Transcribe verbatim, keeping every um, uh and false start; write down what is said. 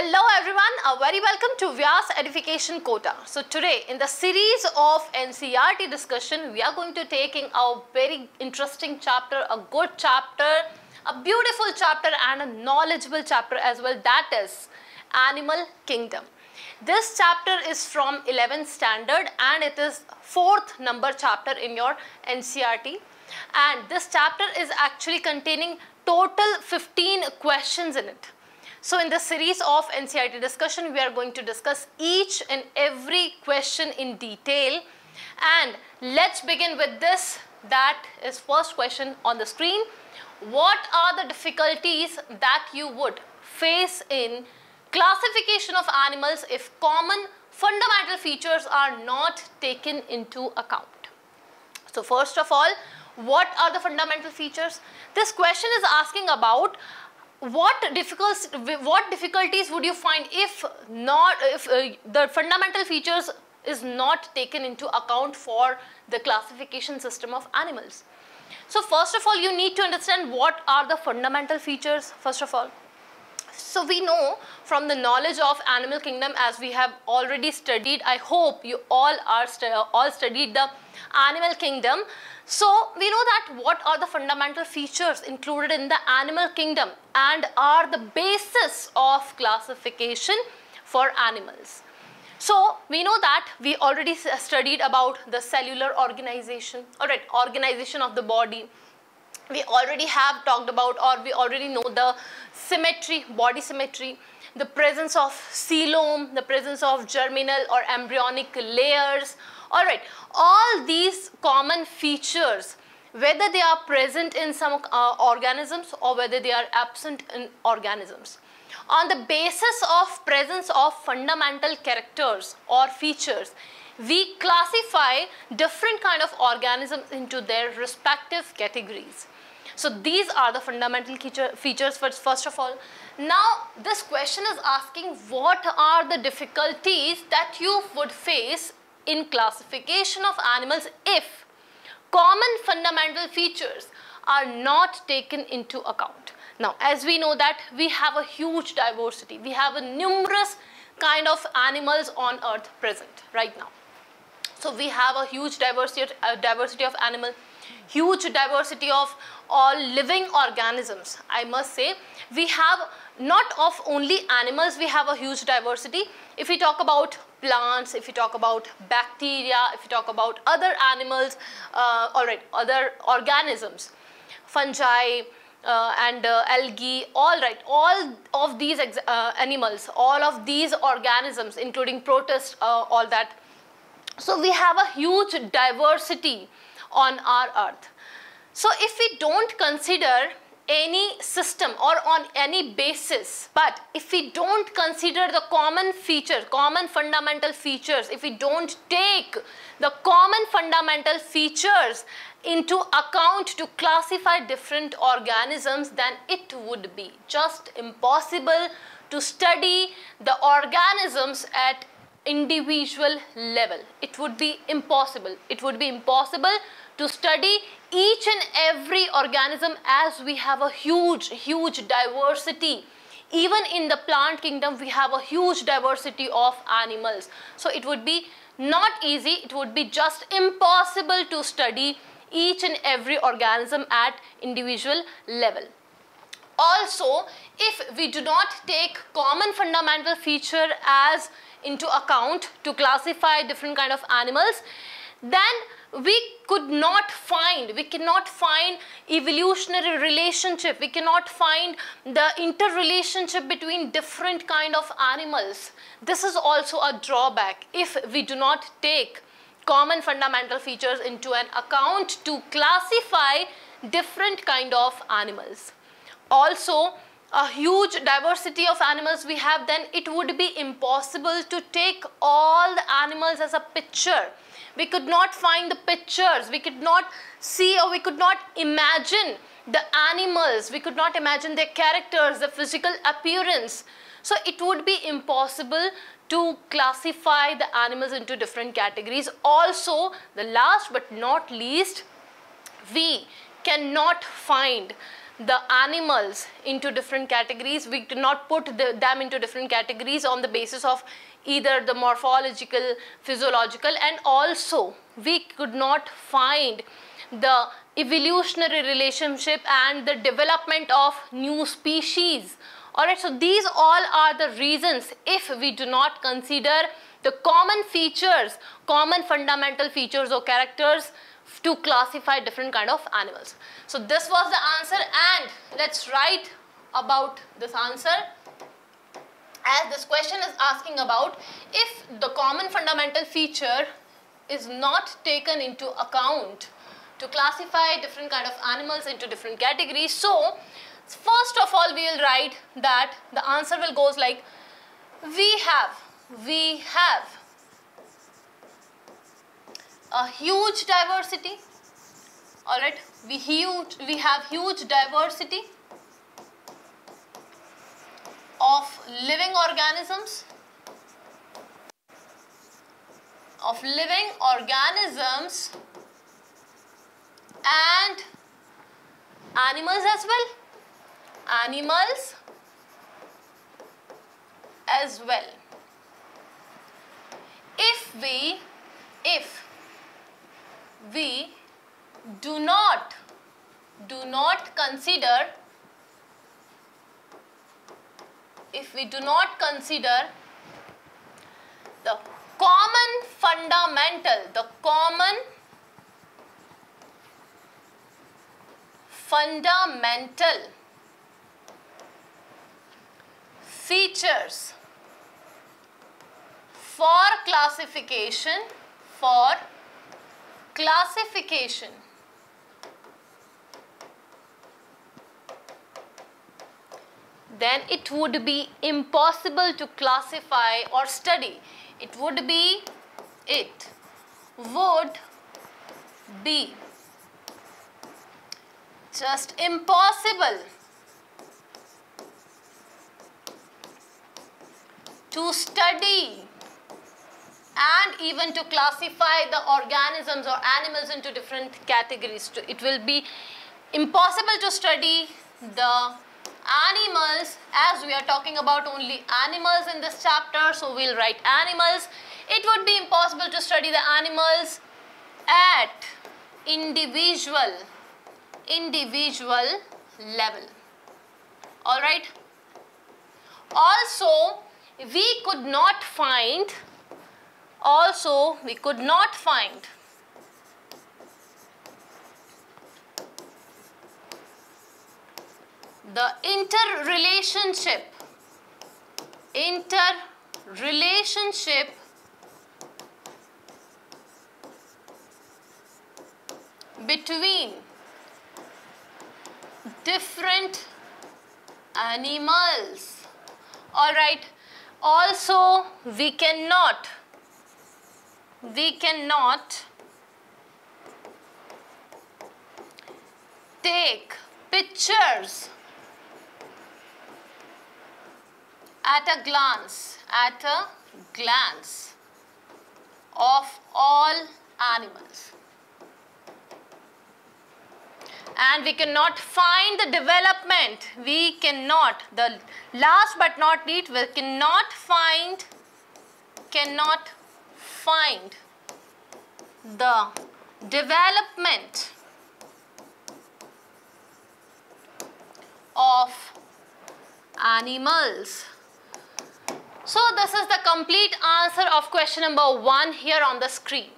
Hello everyone, a very welcome to Vyas Edification Kota. So today in the series of N C E R T discussion, we are going to taking a very interesting chapter, a good chapter, a beautiful chapter and a knowledgeable chapter as well, that is Animal Kingdom. This chapter is from eleventh standard and it is fourth number chapter in your N C E R T, and this chapter is actually containing total fifteen questions in it. So in the series of N C E R T discussion, we are going to discuss each and every question in detail. And let's begin with this. That is first question on the screen. What are the difficulties that you would face in classification of animals if common fundamental features are not taken into account? So first of all, what are the fundamental features? This question is asking about What difficulties, what difficulties would you find if not if uh, the fundamental features is not taken into account for the classification system of animals? So first of all, you need to understand what are the fundamental features first of all. So we know from the knowledge of Animal Kingdom, as we have already studied, I hope you all are st all studied the Animal Kingdom. So we know that what are the fundamental features included in the Animal Kingdom and are the basis of classification for animals. So we know that we already studied about the cellular organization, all right, organization of the body. We already have talked about, or we already know, the symmetry, body symmetry, the presence of coelom, the presence of germinal or embryonic layers. All right, all these common features, whether they are present in some uh, organisms or whether they are absent in organisms. On the basis of presence of fundamental characters or features, we classify different kind of organisms into their respective categories. So these are the fundamental features first, first of all. Now this question is asking what are the difficulties that you would face in classification of animals if common fundamental features are not taken into account. Now as we know that we have a huge diversity, we have a numerous kind of animals on earth present right now. So we have a huge diversity, uh, diversity of animal, huge diversity of all living organisms. I must say we have not of only animals, we have a huge diversity. If we talk about plants, if we talk about bacteria, if we talk about other animals, uh, all right, other organisms, fungi, Uh, and uh, algae, all right, all of these ex uh, animals, all of these organisms, including protists, uh, all that. So we have a huge diversity on our earth. So if we don't consider any system or on any basis, but if we don't consider the common feature, common fundamental features, if we don't take the common fundamental features into account to classify different organisms, then it would be just impossible to study the organisms at individual level. It would be impossible. It would be impossible to study each and every organism, as we have a huge, huge diversity. Even in the plant kingdom, we have a huge diversity of animals. So it would be not easy, it would be just impossible to study each and every organism at individual level. Also, if we do not take common fundamental feature as into account to classify different kind of animals, then we could not find, we cannot find evolutionary relationship, we cannot find the interrelationship between different kind of animals. This is also a drawback if we do not take common fundamental features into an account to classify different kind of animals. Also, a huge diversity of animals we have, then it would be impossible to take all the animals as a picture. We could not find the pictures, we could not see, or we could not imagine the animals, we could not imagine their characters, the physical appearance. So it would be impossible to classify the animals into different categories. Also, the last but not least, we cannot find the animals into different categories. We do not put the, them into different categories on the basis of either the morphological, physiological, and also we could not find the evolutionary relationship and the development of new species. Alright, so these all are the reasons if we do not consider the common features, common fundamental features or characters to classify different kind of animals. So this was the answer, and let's write about this answer, as this question is asking about if the common fundamental feature is not taken into account to classify different kind of animals into different categories. So first of all, we will write that the answer will goes like we have, we have a huge diversity. All right, we huge we have huge diversity of living organisms of living organisms and animals as well animals as well if we if we do not do not consider if we do not consider the common fundamental the common fundamental features for classification for Classification then it would be impossible to classify or study. It would be it would be just impossible to study and even to classify the organisms or animals into different categories. It will be impossible to study the animals, as we are talking about only animals in this chapter, so we'll write animals. It would be impossible to study the animals at individual, individual level. All right. Also, we could not find Also, we could not find the interrelationship, interrelationship between different animals. All right. Also, we cannot We cannot take pictures at a glance, at a glance of all animals. And we cannot find the development. We cannot, the last but not least, we cannot find, cannot find the development of animals. So this is the complete answer of question number one here on the screen.